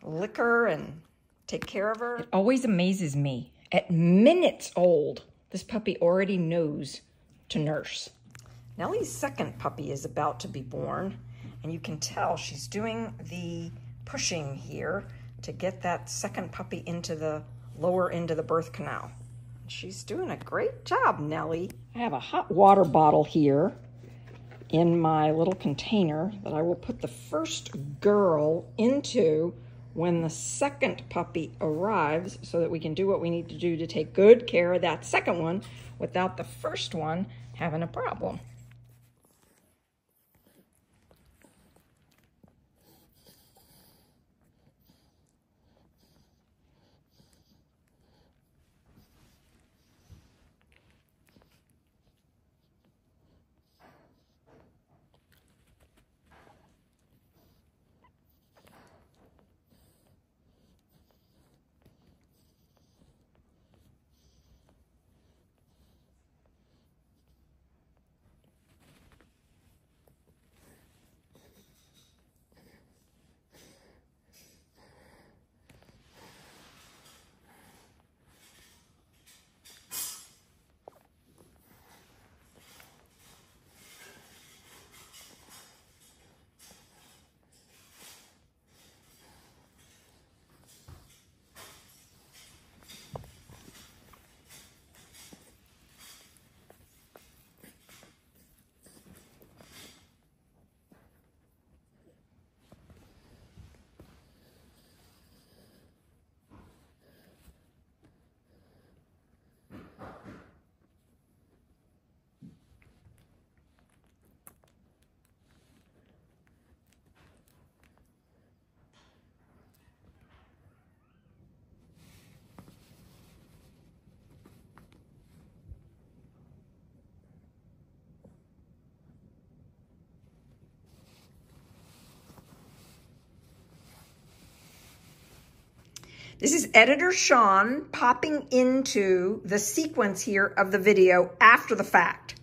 lick her and take care of her. It always amazes me. At minutes old, this puppy already knows to nurse. Nellie's second puppy is about to be born, and you can tell she's doing the pushing here to get that second puppy into the lower end of the birth canal. She's doing a great job, Nellie. I have a hot water bottle here in my little container that I will put the first girl into when the second puppy arrives, so that we can do what we need to do to take good care of that second one without the first one having a problem. This is editor Sean popping into the sequence here of the video after the fact.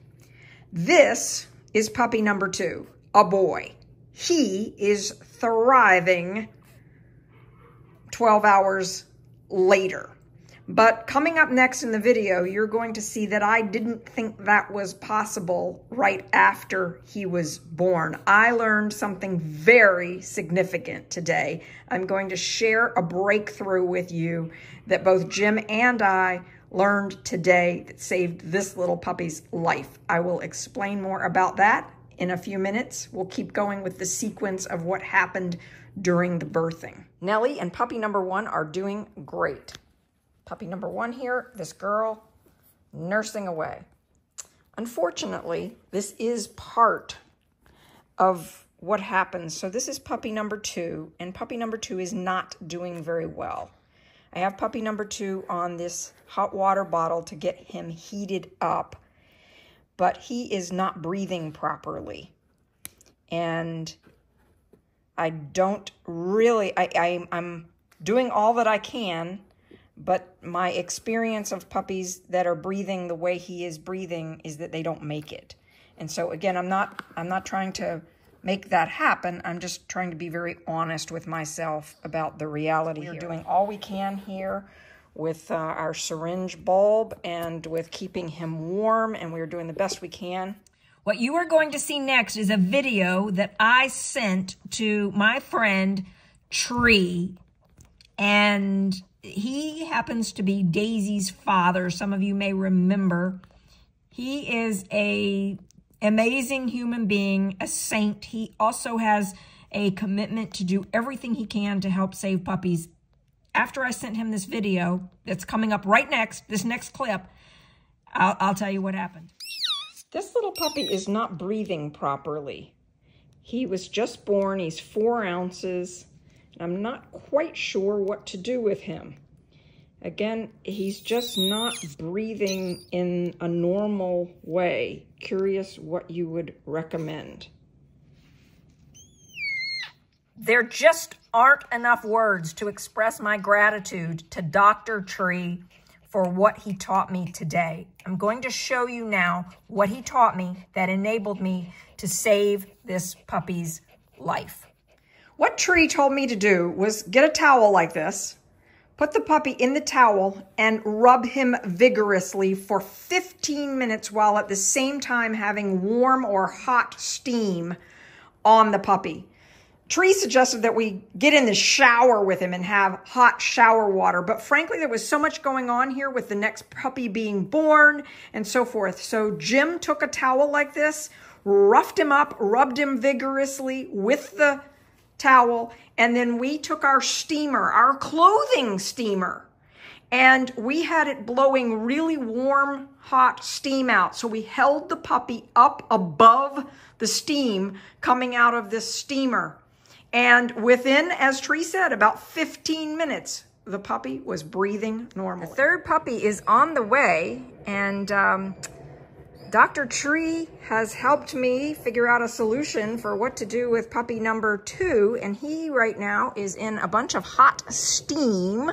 This is puppy number 2, a boy. He is thriving 12 hours later. But coming up next in the video, you're going to see that I didn't think that was possible right after he was born. I learned something very significant today. I'm going to share a breakthrough with you that both Jim and I learned today that saved this little puppy's life. I will explain more about that in a few minutes. We'll keep going with the sequence of what happened during the birthing. Nellie and puppy number 1 are doing great. Puppy number 1 here, this girl, nursing away. Unfortunately, this is part of what happens. So this is puppy number 2, and puppy number 2 is not doing very well. I have puppy number 2 on this hot water bottle to get him heated up, but he is not breathing properly. And I don't really, I'm doing all that I can, but my experience of puppies that are breathing the way he is breathing is that they don't make it. And so again, I'm not trying to make that happen. I'm just trying to be very honest with myself about the reality here. We're doing all we can here with our syringe bulb and with keeping him warm, and we're doing the best we can. What you are going to see next is a video that I sent to my friend Tree, and he happens to be Daisy's father. Some of you may remember. He is an amazing human being, a saint. He also has a commitment to do everything he can to help save puppies. After I sent him this video that's coming up right next, this next clip, I'll tell you what happened. This little puppy is not breathing properly. He was just born. He's 4 ounces. I'm not quite sure what to do with him. Again, he's just not breathing in a normal way. Curious what you would recommend. There just aren't enough words to express my gratitude to Dr. Tree for what he taught me today. I'm going to show you now what he taught me that enabled me to save this puppy's life. What Tree told me to do was get a towel like this, put the puppy in the towel, and rub him vigorously for 15 minutes while at the same time having warm or hot steam on the puppy. Tree suggested that we get in the shower with him and have hot shower water, but frankly, there was so much going on here with the next puppy being born and so forth. So Jim took a towel like this, roughed him up, rubbed him vigorously with the towel, and then we took our steamer, our clothing steamer, and we had it blowing really warm, hot steam out. So we held the puppy up above the steam coming out of this steamer. And within, as Tree said, about 15 minutes, the puppy was breathing normally. The third puppy is on the way, and Dr. Tree has helped me figure out a solution for what to do with puppy number 2, and he right now is in a bunch of hot steam,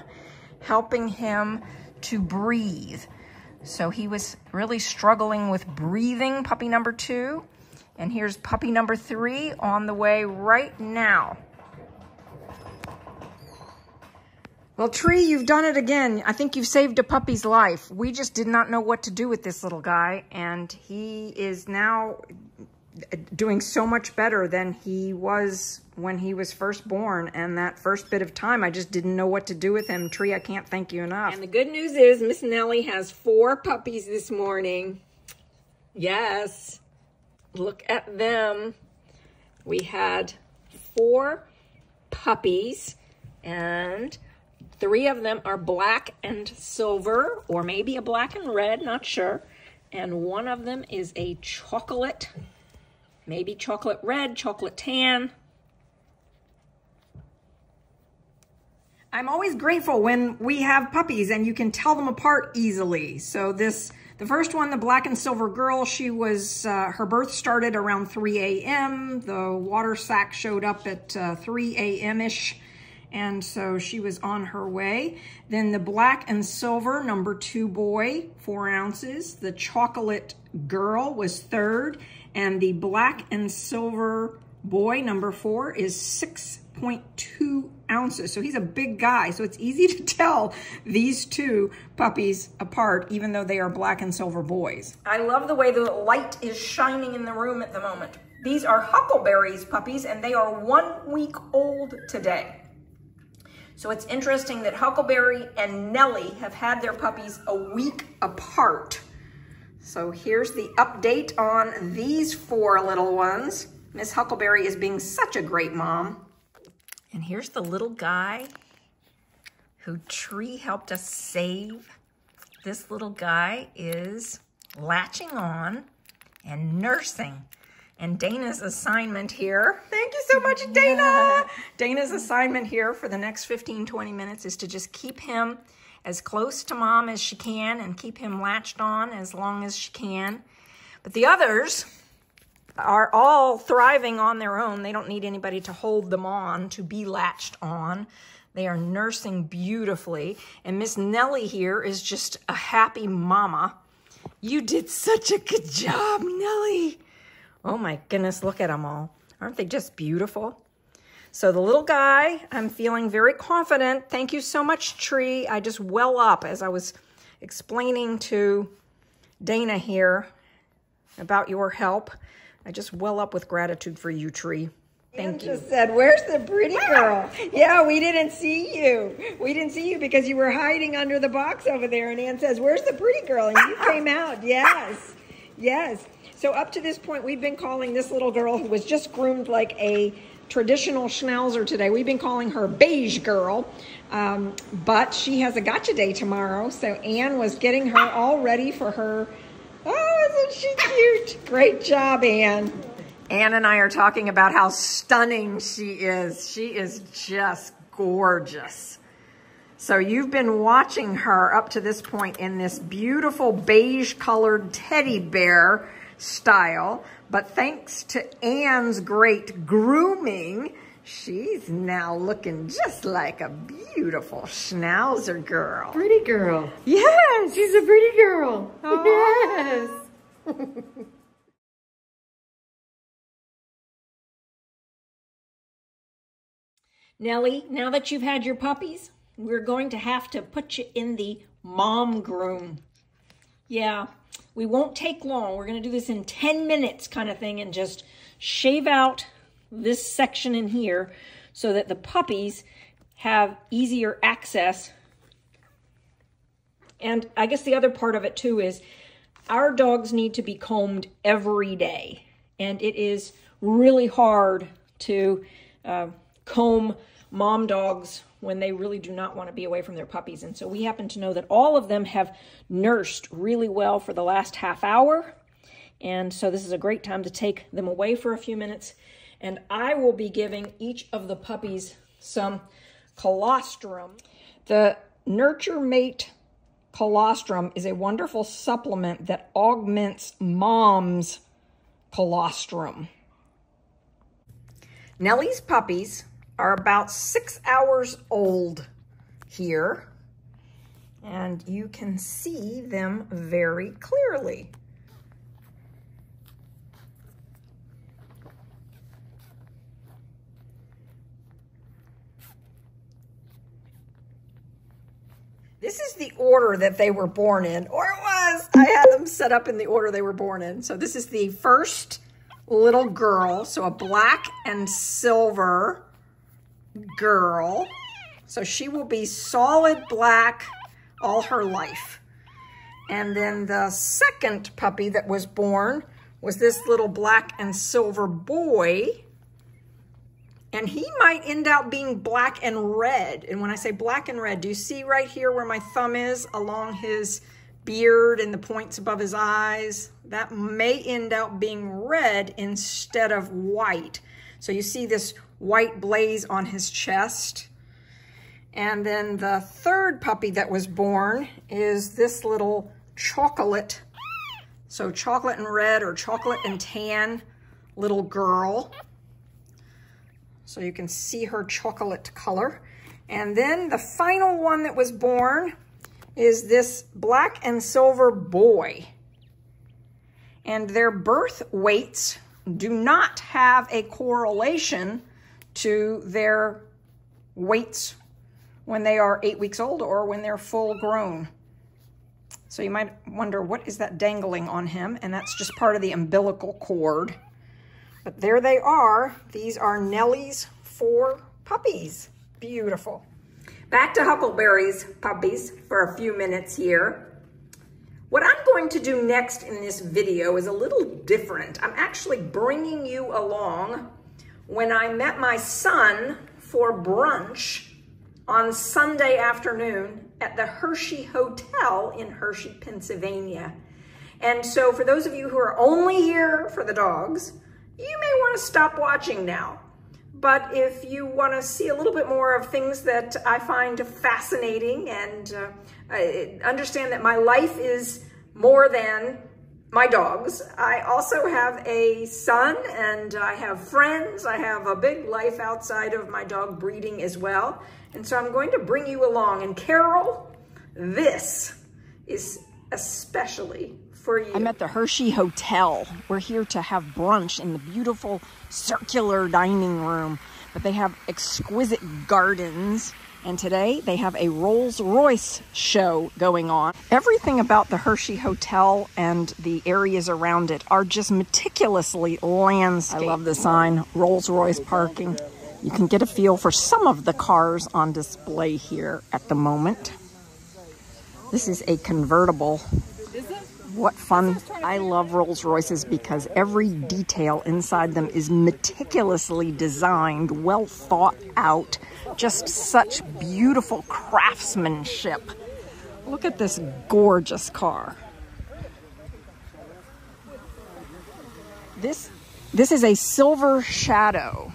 helping him to breathe. So he was really struggling with breathing, puppy number 2, and here's puppy number 3 on the way right now. Well, Tree, you've done it again. I think you've saved a puppy's life. We just did not know what to do with this little guy, and he is now doing so much better than he was when he was first born, and that first bit of time, I just didn't know what to do with him. Tree, I can't thank you enough. And the good news is Miss Nellie has 4 puppies this morning. Yes, look at them. We had 4 puppies, and 3 of them are black and silver, or maybe a black and red, not sure. And 1 of them is a chocolate, maybe chocolate red, chocolate tan. I'm always grateful when we have puppies and you can tell them apart easily. So this, the first one, the black and silver girl, she was, her birth started around 3 a.m. The water sac showed up at 3 a.m.-ish. and so she was on her way. Then the black and silver, number 2 boy, 4 ounces. The chocolate girl was third, and the black and silver boy, number 4, is 6.2 ounces. So he's a big guy, so it's easy to tell these two puppies apart, even though they are black and silver boys. I love the way the light is shining in the room at the moment. These are Huckleberry's puppies, and they are 1 week old today. So it's interesting that Huckleberry and Nellie have had their puppies a week apart. So here's the update on these 4 little ones. Miss Huckleberry is being such a great mom. And here's the little guy who Tree helped us save. This little guy is latching on and nursing. And Dana's assignment here, thank you so much, Dana. Yeah. Dana's assignment here for the next 15, 20 minutes is to just keep him as close to mom as she can and keep him latched on as long as she can. But the others are all thriving on their own. They don't need anybody to hold them on, to be latched on. They are nursing beautifully. And Miss Nellie here is just a happy mama. You did such a good job, Nellie. Oh my goodness, look at them all. Aren't they just beautiful? So the little guy, I'm feeling very confident. Thank you so much, Tree. I just well up as I was explaining to Dana here about your help. I just well up with gratitude for you, Tree. Thank you. Just said, where's the pretty girl? Yeah, we didn't see you. We didn't see you because you were hiding under the box over there. And Ann says, where's the pretty girl? And you came out. Yes, yes. So up to this point, we've been calling this little girl who was just groomed like a traditional Schnauzer today. We've been calling her Beige Girl, but she has a gotcha day tomorrow. So Ann was getting her all ready for her. Oh, isn't she cute? Great job, Ann. Ann and I are talking about how stunning she is. She is just gorgeous. So you've been watching her up to this point in this beautiful beige-colored teddy bear style. But thanks to Ann's great grooming, she's now looking just like a beautiful Schnauzer girl. Pretty girl. Yes, she's a pretty girl. Oh. Yes. Nellie, now that you've had your puppies, we're going to have to put you in the mom groom. Yeah, we won't take long. We're going to do this in 10 minutes kind of thing and just shave out this section in here so that the puppies have easier access. And I guess the other part of it too is our dogs need to be combed every day, and it is really hard to comb mom dogs when they really do not want to be away from their puppies. And so we happen to know that all of them have nursed really well for the last half hour, and so this is a great time to take them away for a few minutes. And I will be giving each of the puppies some colostrum. The NurtureMate colostrum is a wonderful supplement that augments mom's colostrum. Nellie's puppies are about 6 hours old here, and you can see them very clearly. This is the order that they were born in, or it was. I had them set up in the order they were born in. So this is the first little girl, so a black and silver girl. So she will be solid black all her life. And then the second puppy that was born was this little black and silver boy. And he might end up being black and red. And when I say black and red, do you see right here where my thumb is along his beard and the points above his eyes? That may end up being red instead of white. So you see this white blaze on his chest. And then the third puppy that was born is this little chocolate. So chocolate and red or chocolate and tan little girl. So you can see her chocolate color. And then the final one that was born is this black and silver boy. And their birth weights do not have a correlation to their weights when they are 8 weeks old or when they're full grown. So you might wonder, what is that dangling on him? And that's just part of the umbilical cord. But there they are. These are Nellie's four puppies. Beautiful. Back to Huckleberry's puppies for a few minutes here. What I'm going to do next in this video is a little different. I'm actually bringing you along when I met my son for brunch on Sunday afternoon at the Hershey Hotel in Hershey, Pennsylvania. And so for those of you who are only here for the dogs, you may want to stop watching now. But if you want to see a little bit more of things that I find fascinating and I understand that my life is more than my dogs, I also have a son and I have friends. I have a big life outside of my dog breeding as well. And so I'm going to bring you along. And Carol, this is especially for you. I'm at the Hershey Hotel. We're here to have brunch in the beautiful circular dining room, but they have exquisite gardens. And today they have a Rolls-Royce show going on. Everything about the Hershey Hotel and the areas around it are just meticulously landscaped. I love the sign, Rolls-Royce parking. You can get a feel for some of the cars on display here at the moment. This is a convertible. What fun. I love Rolls-Royces because every detail inside them is meticulously designed, well thought out, just such beautiful craftsmanship. Look at this gorgeous car. This is a Silver Shadow.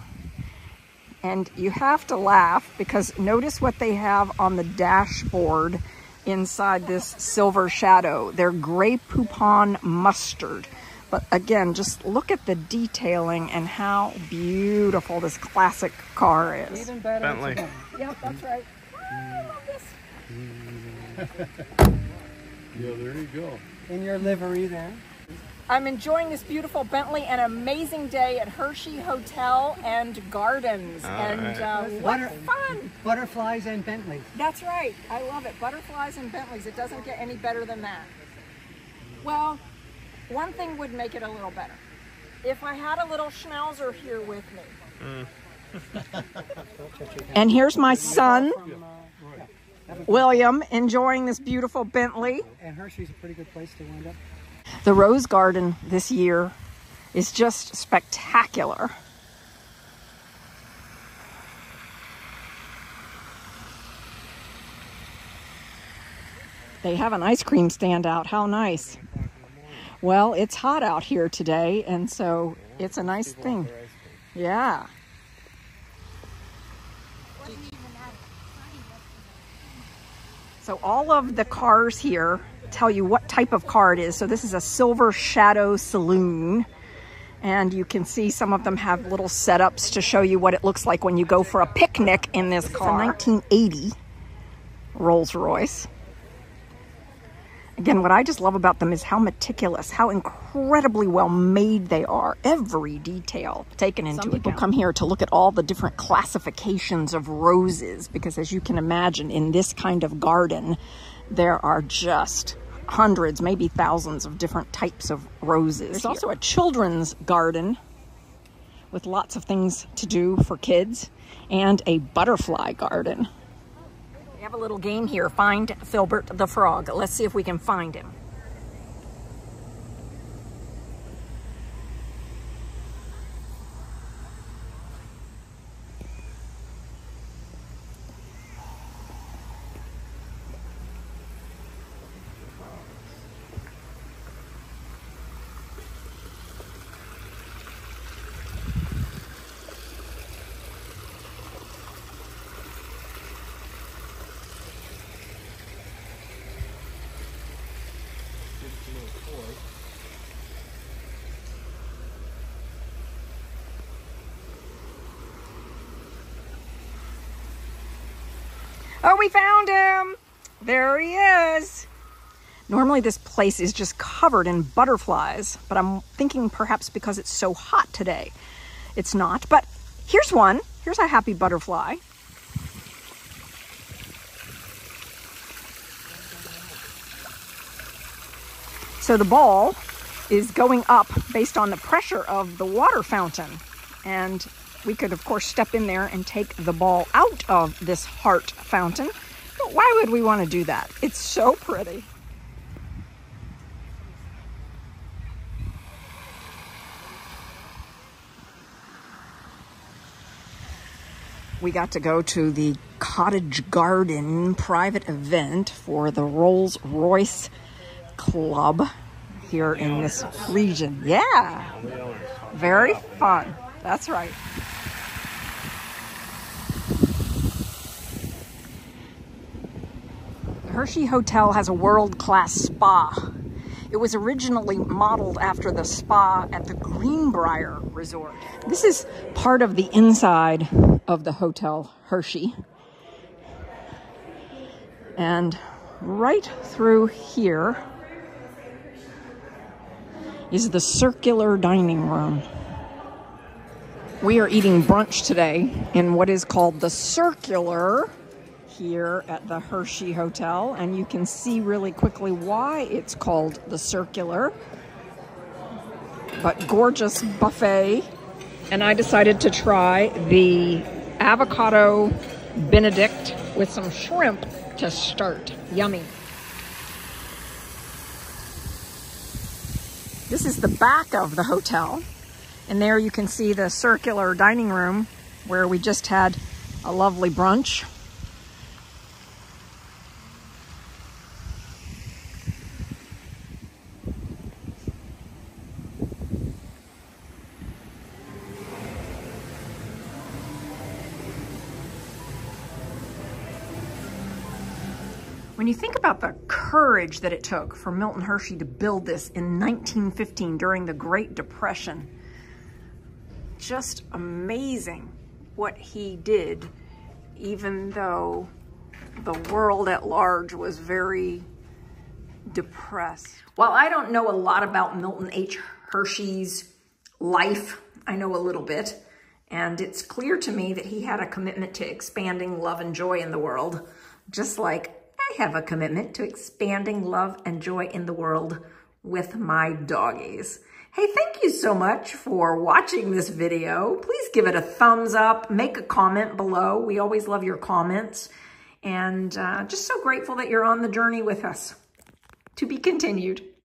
And you have to laugh because notice what they have on the dashboard inside this Silver Shadow. They're gray Poupon mustard. But again, just look at the detailing and how beautiful this classic car is. Even better. Bentley. Yep, that's right. Ah, I love this. Yeah, there you go. In your livery there. I'm enjoying this beautiful Bentley and amazing day at Hershey Hotel and Gardens. All and right. What fun! Butterflies and Bentleys. That's right. I love it. Butterflies and Bentleys. It doesn't get any better than that. Well, one thing would make it a little better. If I had a little Schnauzer here with me. And here's my son, William, enjoying this beautiful Bentley. And Hershey's a pretty good place to wind up. The Rose Garden this year is just spectacular. They have an ice cream stand out. How nice. Well, it's hot out here today, and so it's a nice thing. Yeah. So all of the cars here tell you what type of car it is. So this is a Silver Shadow Saloon, and you can see some of them have little setups to show you what it looks like when you go for a picnic in this car. It's a 1980 Rolls-Royce. Again, what I just love about them is how meticulous, how incredibly well made they are. Every detail taken into account. Some people come here to look at all the different classifications of roses, because as you can imagine, in this kind of garden, there are just hundreds, maybe thousands of different types of roses. There's also a children's garden with lots of things to do for kids and a butterfly garden. We have a little game here. Find Filbert the Frog. Let's see if we can find him. Oh, we found him. There he is. Normally this place is just covered in butterflies, but I'm thinking perhaps because it's so hot today. It's not, but here's one. Here's a happy butterfly. So the ball is going up based on the pressure of the water fountain. And we could, of course, step in there and take the ball out of this heart fountain. But why would we want to do that? It's so pretty. We got to go to the Cottage Garden private event for the Rolls-Royce Club here in this region. Yeah, very fun. That's right. The Hershey Hotel has a world-class spa. It was originally modeled after the spa at the Greenbrier Resort. This is part of the inside of the Hotel Hershey. And right through here is the circular dining room. We are eating brunch today in what is called the Circular here at the Hershey Hotel, and you can see really quickly why it's called the Circular. But gorgeous buffet. And I decided to try the avocado Benedict with some shrimp to start. Yummy. This is the back of the hotel, and there you can see the circular dining room where we just had a lovely brunch. When you think about the courage that it took for Milton Hershey to build this in 1915 during the Great Depression, just amazing what he did, even though the world at large was very depressed. While I don't know a lot about Milton H. Hershey's life, I know a little bit, and it's clear to me that he had a commitment to expanding love and joy in the world, just like I have a commitment to expanding love and joy in the world with my doggies. Hey, thank you so much for watching this video. Please give it a thumbs up, make a comment below. We always love your comments. And just so grateful that you're on the journey with us. To be continued.